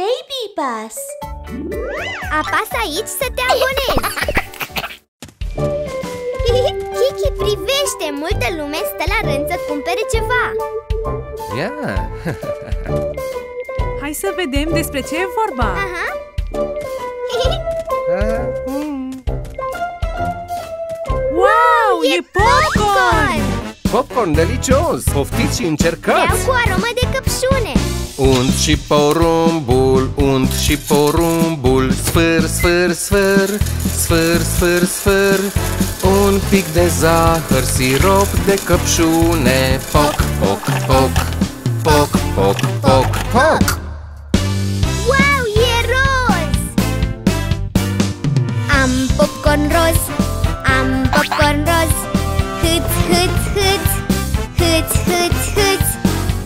BabyBus. Apasă aici să te abonezi. Kiki, privește! Multă lume stă la rând să cumpere ceva. Ia! Hai să vedem despre ce e vorba. Aha. Wow! E popcorn! Popcorn delicios! Poftiți și încercați! Vreau cu aromă de căpșune! Unt și porumbul, unt și porumbul, sfâr, sfâr, sfâr, sfâr, sfâr, sfâr. Un pic de zahăr, sirop de căpșune. Poc, poc, poc, poc, poc, poc, poc. Wow, e roz! Am popcorn roz, am popcorn roz. Hâț, hâț, hâț, hâț, hâț, hâț.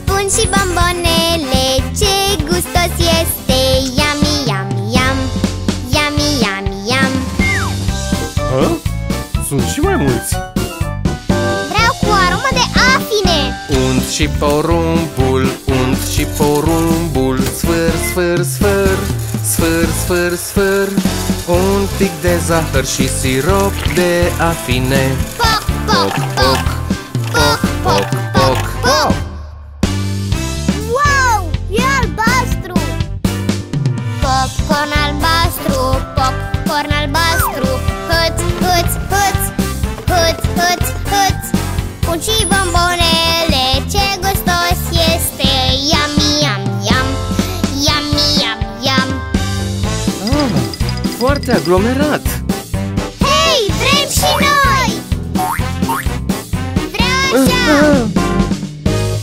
Pun și bombonele, ce gustos este. Yummy, yummy, yum, yummy, yummy, yum. Huh? Sunt și mai mulți. Vreau cu aromă de afine. Unt și porumbul, unt și porumbul. Sfâr, sfâr, sfâr, sfâr, sfâr, sfâr. Un pic de zahăr și sirop de afine. Poc, poc, poc, poc, poc, poc, poc. Wow, e albastru. Popcorn albastru, popcorn albastru. Hâț, hâț, hâț, hâț, hâț, hâț. Pun și bombonele, ce gustos este. Yummy, yum, yum, yummy, yum, yum. Foarte aglomerat. Hei, vrem și noi! Vreau așa!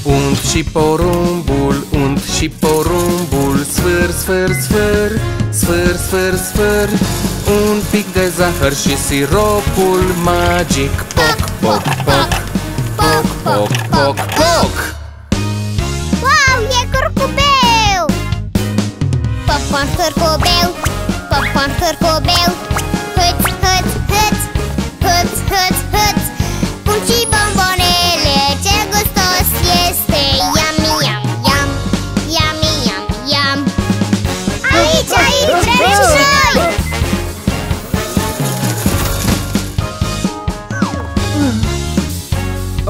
Unt și porumbul, unt și porumbul. Sfâr, sfâr, sfâr, sfâr, sfâr, sfâr. Un pic de zahăr și siropul magic. Poc, poc, poc, poc, poc, poc, poc. Wow, e curcubeu! Popcorn curcubeu, popcorn curcubeu. Hâț, hâț, hâț, hâț, hâț, hâț. Pun și bombonele, ce gustos este. Yummy, yum, yum, yummy, yum, yum. Aici, aici, vrem și noi!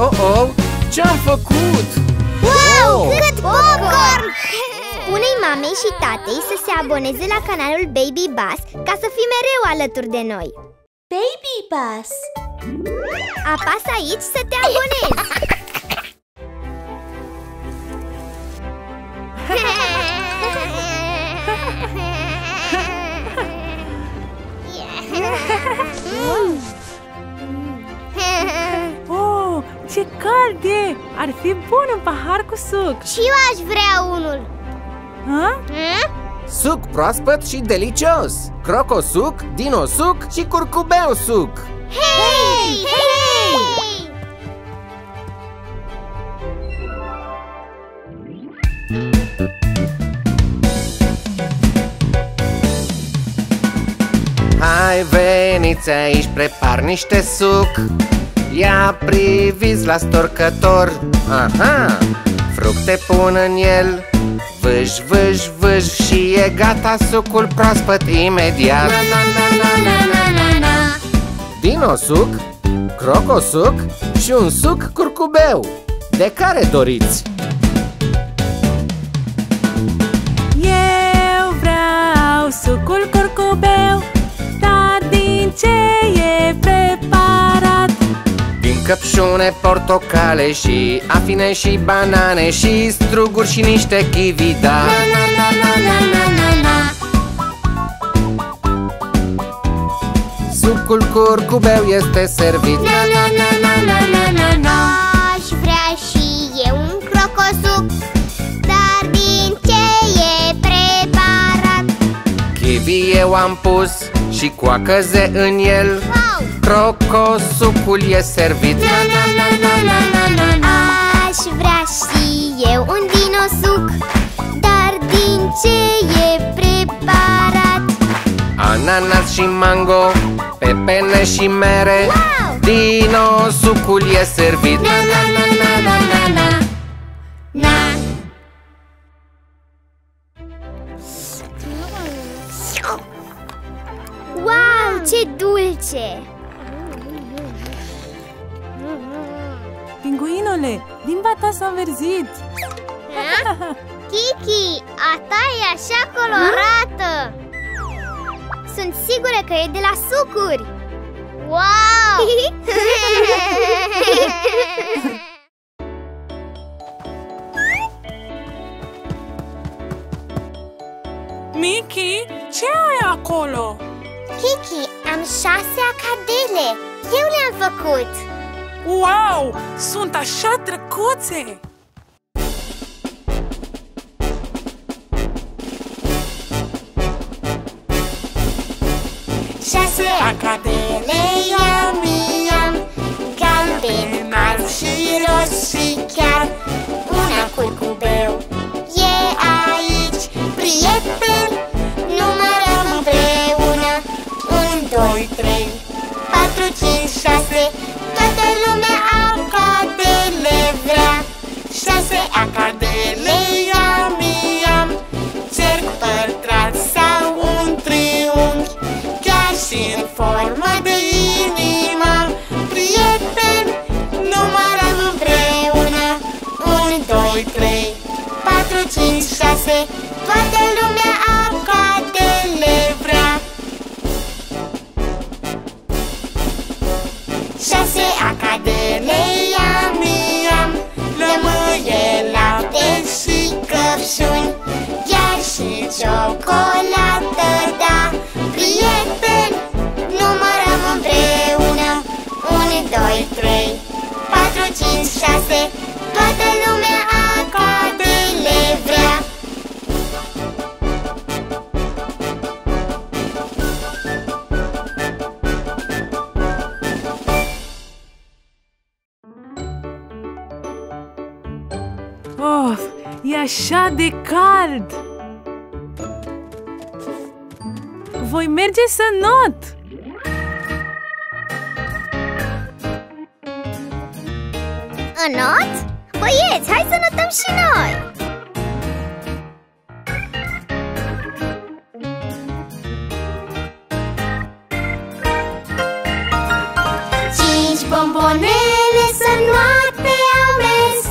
Oh-oh, ce-am făcut? Wow, oh, cât popcorn! Spune-i mamei și tatei să se aboneze la canalul BabyBus ca să fii mereu alături de noi. BabyBus. Apasă aici să te abonezi. Oh, ce cald e! Ar fi bun în pahar cu suc. Și eu aș vrea unul. Ha? Suc proaspăt și delicios. Crocosuc, dinosuc și curcubeu suc. Hei! Hei! Hei! Hai, veniți aici, prepar niște suc. Ia priviți la storcător. Aha! Fructe pun în el. Vâș, vâș, vâș și e gata sucul proaspăt imediat. Dinosuc, crocosuc și un suc curcubeu. De care doriți? Eu vreau sucul curcubeu, dar din ce e preparat? Din căpșune, portocale și afine și banane și struguri și niște kiwi, da. Sucul curcubeu este servit. Aș vrea și eu un crocosuc, dar din ce e preparat? Kiwi eu am pus și coacăze în el. Crocosucul e servit. Aș vrea și eu un dinosuc, dar din ce e preparat? Ananas și mango, pepene și mere. Dinosucul e servit. Wow, ce dulce! Pinguinule, limba ta s-a înverzit! Kiki, a ta e așa colorată! Sunt sigură că e de la sucuri! Wow! Miki, ce ai acolo? Kiki, am 6 acadele! Eu le-am făcut! Wow! Sunt așa drăguțe! Acadele iam-iam, galben, alb și roz și chiar una curcubeu e aici, prieten. Numărăm împreună 1, 2, 3, 4, 5, 6. Toată lumea acadele vrea. 6 acadele iam-iam, cerc, pătrat sau un triunghi, chiar și în formă de inimă. Prieteni, numărăm împreună 1, 2, 3, 4, 5, 6. Toată lumea acadele vrea. 6 acadele iam-iam, lămâie, lapte și căpșuni, chiar și ciocolată, da. Prieteni, numărăm împreună 1, 2, 3, 4, 5, 6. Toată lumea acadele vrea. Of, e așa de cald! Voi merge să not! În not? Băieți, hai să notăm și noi! Cinci bombonele să noapte au mers,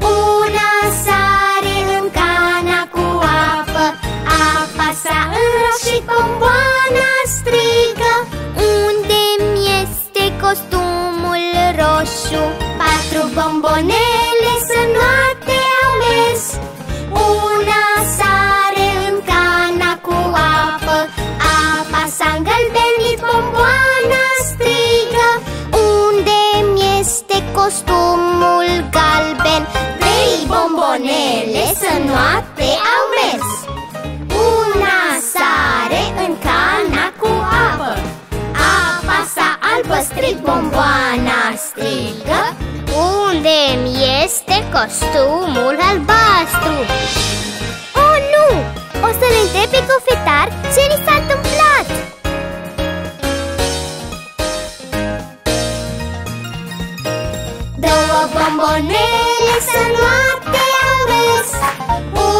una sare în cana cu apă, apa s-a înroșit, bomboana strigă, unde-mi este costumul roșu? 4 bombonele să noapte au mers, una sare în cana cu apă, apa s-a îngălbenit, bomboana strigă, unde-mi este costumul galben? 3 bombonele să noapte au mers, una sare în cana cu apă, apa s-a albă, strig, bomboana strigă, unde-mi este costumul albastru? Oh, nu! O să-l întreb pe cofetar ce li s-a întâmplat! Două bombonele să noapte au mers,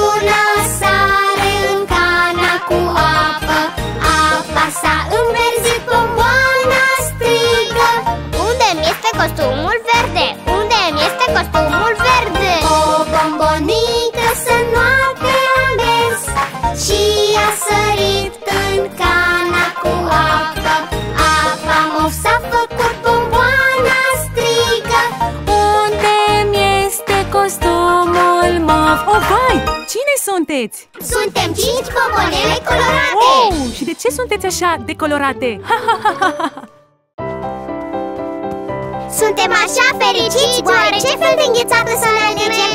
una sare în cana cu apă, apa s-a înverzit, bomboana strigă, unde-mi este costumul verde? Unde-mi este costumul verde? O bombonică să noapte a mers și a sărit în cana cu apă, apa mof s-a făcut, bomboana strigă, unde-mi este costumul mof? O, vai! Cine sunteți? Suntem 5 bombonele colorate! Oh, și de ce sunteți așa decolorate? Ha, ha, ha, ha, ha. Suntem așa fericiți! Oare ce fel de înghețată să ne alegem?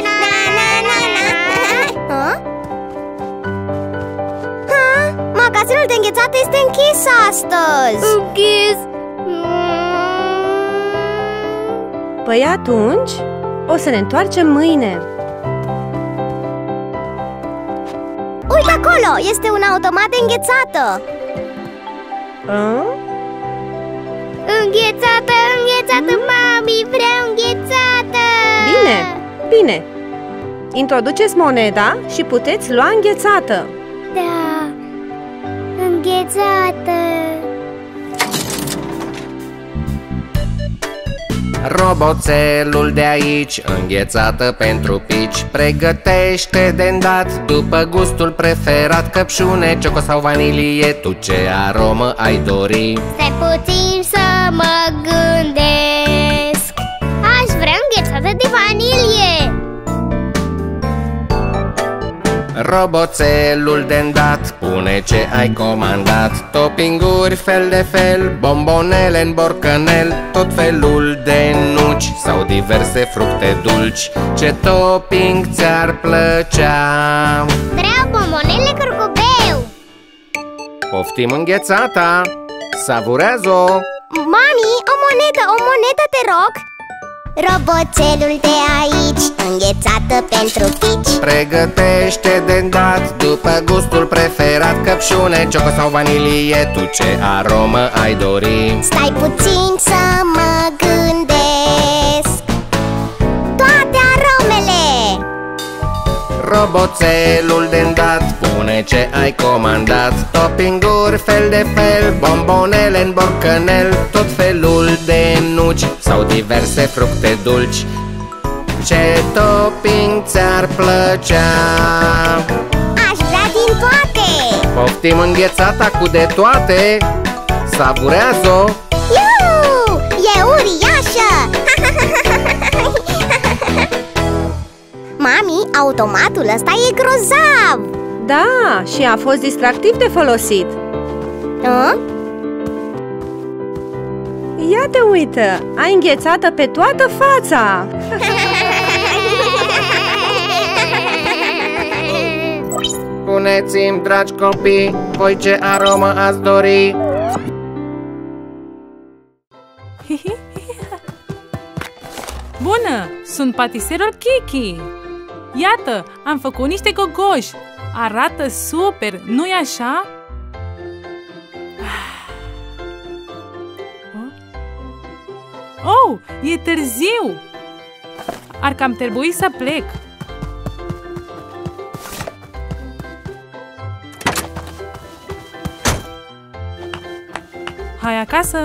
Magazinul de înghețată este închis astăzi! Închis? Păi atunci, o să ne întoarcem mâine! Uite acolo! Este un automat de înghețată! Înghețată, înghețată, mami, vreau înghețată! Bine, bine! Introduceți moneda și puteți lua înghețată! Da! Încălțată. Roboțelul de aici, înghețată pentru pici, pregătește de îndat după gustul preferat, căpșune, cioco sau vanilie, tu ce aromă ai dori? Stai puțin să mă gândesc, aș vrea înghețată de vanilie. Roboțelul de îndat pune ce ai comandat, toppinguri fel de fel, bombonele în borcanel, tot felul de nuci sau diverse fructe dulci. Ce topping ți-ar plăcea? Vreau bombonele curcubeu. Poftim înghețata, savurează-o. Mami, o monedă te rog. Roboțelul de aici, înghețată pentru pici, pregătește de îndată după gustul preferat, căpșune, cioco sau vanilie, tu ce aromă ai dori? Stai puțin să mă gândesc, toate aromele. Roboțelul de îndată pune ce ai comandat, toppinguri fel de fel, bombonele în borcanel, tot felul de nuci sau diverse fructe dulci. Ce topping ți-ar plăcea? Aș vrea din toate! Poftim înghețata cu de toate! Savurează-o! Iuuu! E uriașă! Mami, automatul ăsta e grozav! Da, și a fost distractiv de folosit. A? Ia te uită! Ai înghețată pe toată fața! Spuneți-mi, dragi copii, voi ce aromă ați dori? Bună! Sunt patiserul Kiki! Iată, am făcut niște gogoși! Arată super, nu-i așa? Oh, e târziu! Ar cam trebui să plec. Hai acasă!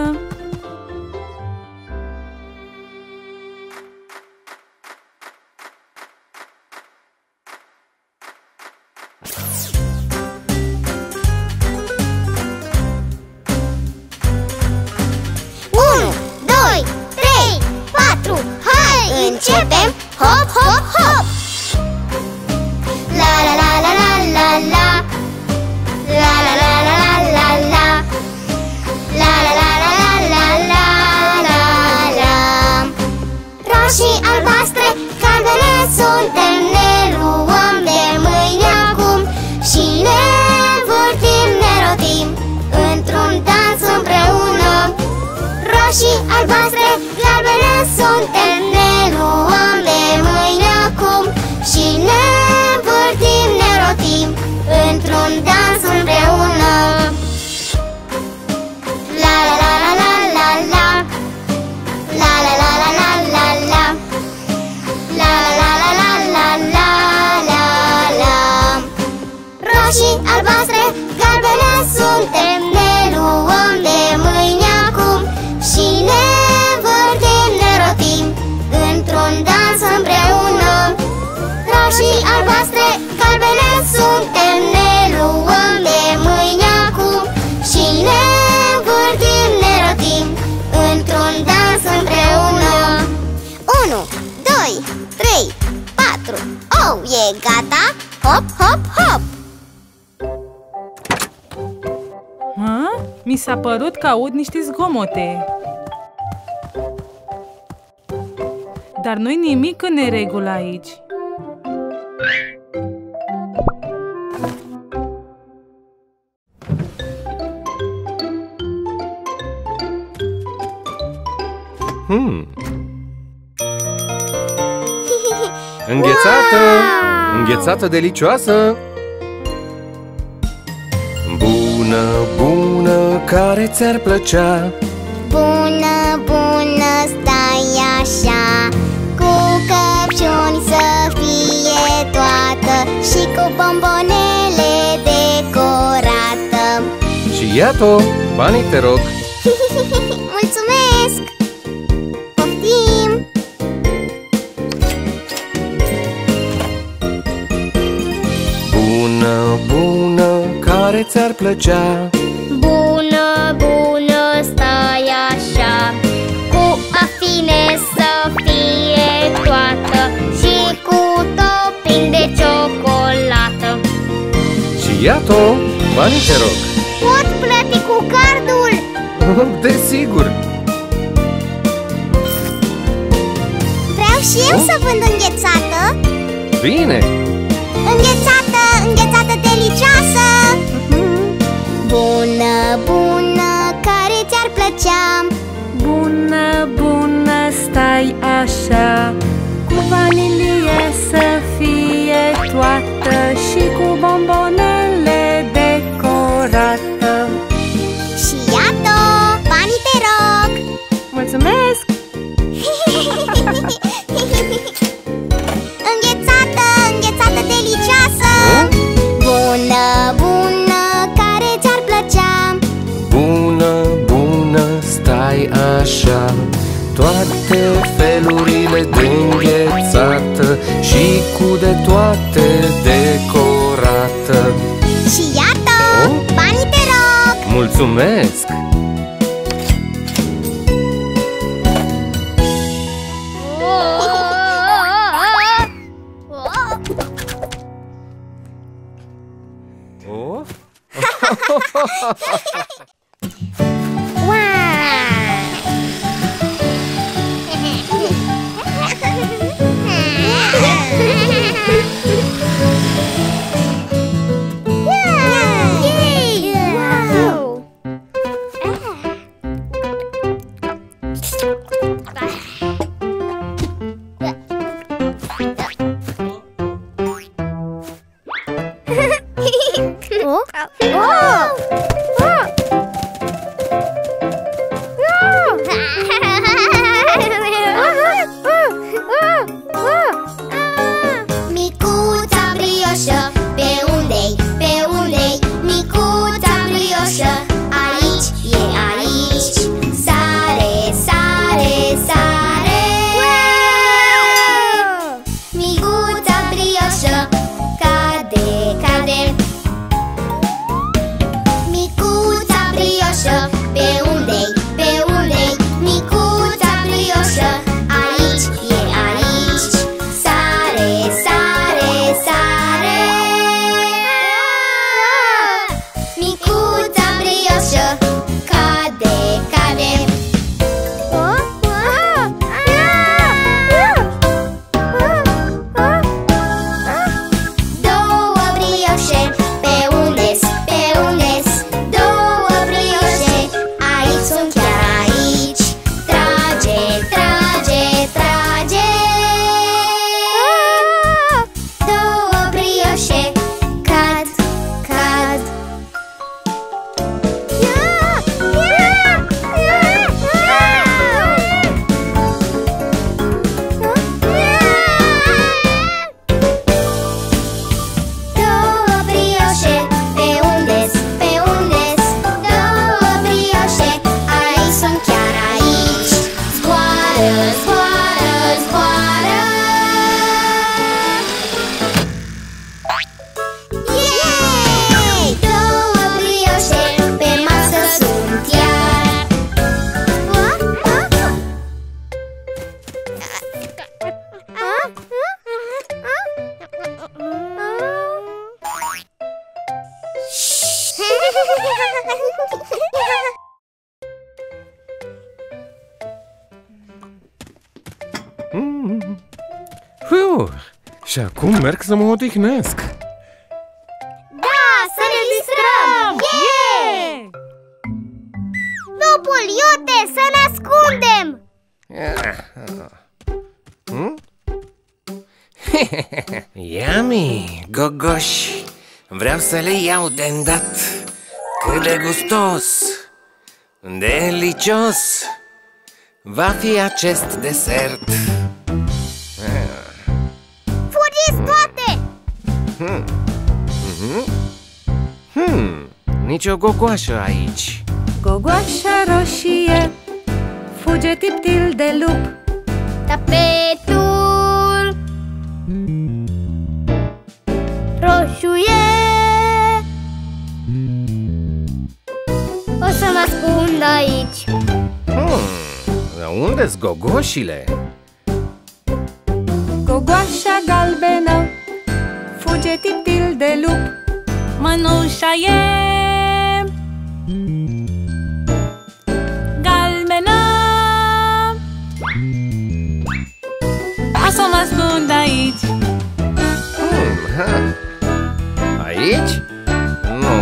Mi s-a părut că aud niște zgomote. Dar nu-i nimic în neregulă aici. Înghețată! Wow! Înghețată delicioasă! Bună, bună, care ți-ar plăcea? Bună, bună, stai așa, cu căpșuni să fie toată și cu bombonele decorată. Și Iată, banii te rog. Mulțumesc! Poftim! Bună, bună, care ți-ar plăcea? Bună, bună, stai așa. Cu afine să fie toată și cu topping de ciocolată. Și iată, banii te rog. Pot plăti cu cardul? Desigur! Vreau și eu să vând înghețată. Bine! Înghețată, înghețată delicioasă. Bună, bună, care ți-ar plăcea? Bună, bună, stai așa. Cu vanilie să fie toată și cu bombonele decorate. Mulțumesc! Înghețată, înghețată delicioasă. Bună, bună, care ți-ar plăcea? Bună, bună, stai așa. Toate felurile de înghețată și cu de toate decorată. Și iată, banii te rog! Mulțumesc! Și acum merg să mă odihnesc. Da, să ne distrăm! Yeah! Lopul iute, să ne ascundem! Yummy, gogoși! Vreau să le iau de-ndat. Cât de gustos, delicios va fi acest desert. nicio gogoașă aici. Gogoașa roșie fuge tiptil de lup. Tapetul roșu e. O să mă ascund aici. Dar unde-s gogoșile? Gogoașa galbenă fuge tiptil de lup. Mănușa e galbenă. O să mă ascund aici. Aici? Nu.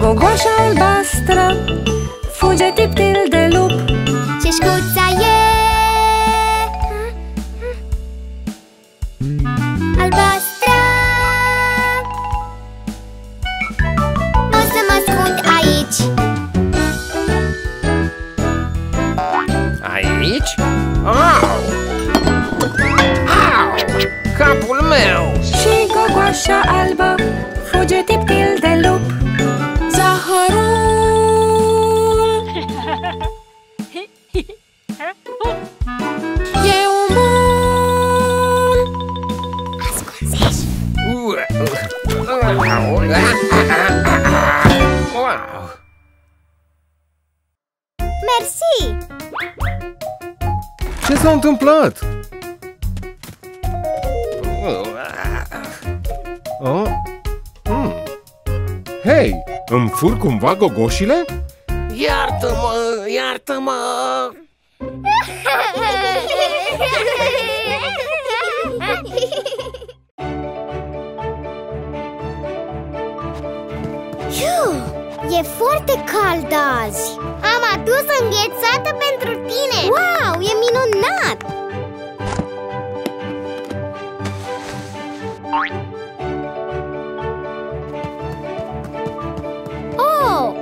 Gogoașa albastră fuge tiptil de lup. Ceșcuța e albastră. O să mă ascund aici. Aici? Au! Au! Capul meu! Și gogoașa albă fuge tiptil de lup. Zahărul e un bun. Ascunzești. Mersi! Ce s-a întâmplat? Hei, îmi fur cumva gogoșile? Iartă-mă, iartă-mă! E foarte cald azi! Am adus înghețată pentru tine! Wow, e minunat!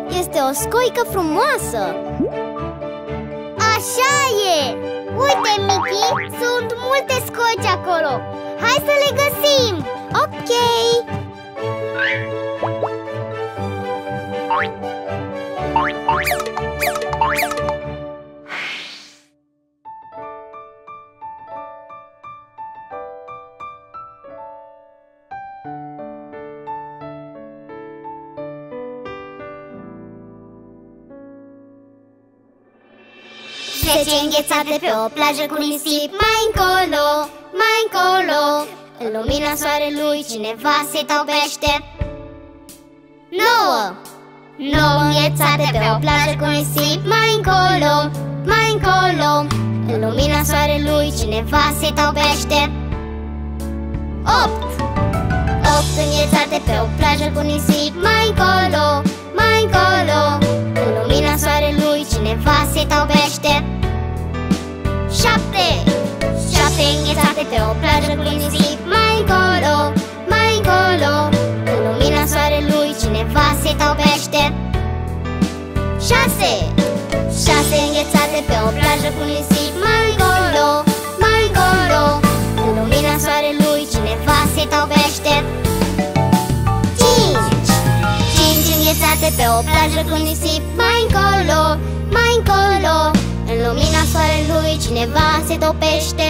Este o scoică frumoasă! Așa e! Uite, Miki, sunt multe scoici acolo! Hai să le găsim! Ok! Trece înghețate pe o plajă cu nisip. Mai încolo, mai încolo, în lumina soarelui cineva se topește. 9 înghețate pe o plajă cu nisip. Mai încolo, mai încolo, în lumina soarelui cineva se topește. 8 înghețate pe o plajă cu nisip. Mai încolo, mai încolo, în lumina soarelui cineva se topește. 7 înghețate pe o plajă cu nisip. Mai încolo, mai încolo, în lumina soarelui cineva se topește. 6 înghețate pe o plajă cu nisip. Mai încolo, mai încolo, în lumina soarelui cineva se topește. 5 înghețate pe o plajă cu nisip. Mai încolo, mai încolo, în lumina soarelui cineva se topește.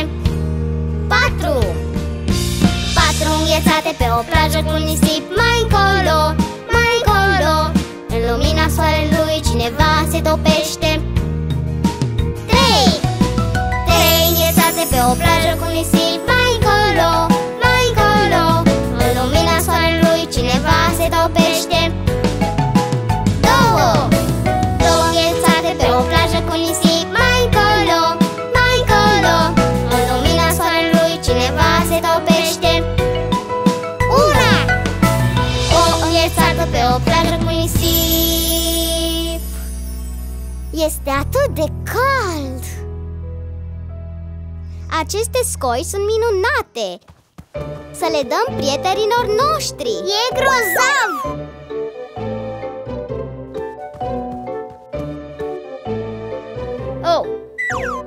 4 înghețate pe o plajă cu nisip. Mai încolo, mai încolo, în lumina soarelui cineva se topește. 3 înghețate pe o plajă cu nisip. Mai încolo, mai încolo, în lumina soarelui cineva se topește. 2 înghețate pe o plajă cu nisip. Mai încolo, mai încolo, în lumina soarelui cineva se topește. 1 înghețată pe o plajă cu nisip. Este atât de cald! Aceste scoici sunt minunate! Să le dăm prietenilor noștri! E grozav!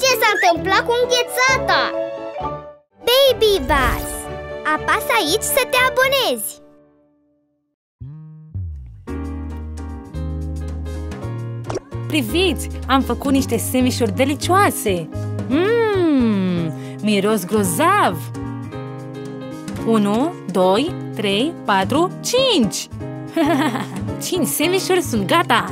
Ce s-a întâmplat cu înghețata? BabyBus Apasă aici să te abonezi! Priviți! Am făcut niște sandvișuri delicioase! Miros grozav! 1, 2, 3, 4, 5! 5 sandvișuri sunt gata!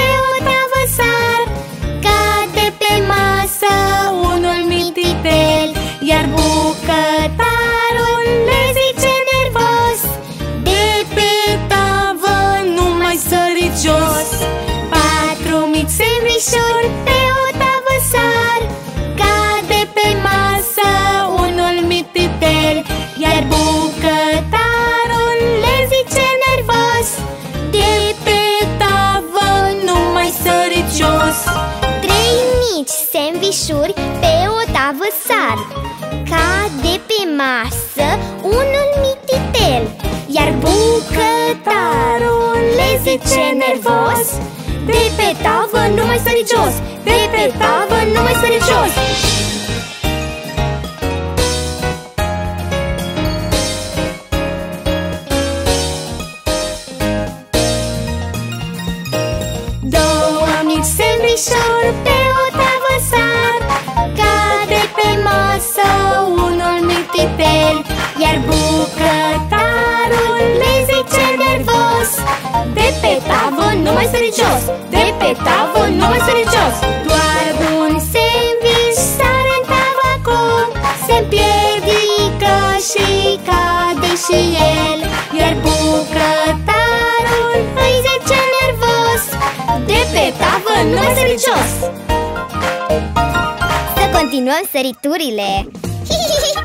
Continuăm săriturile!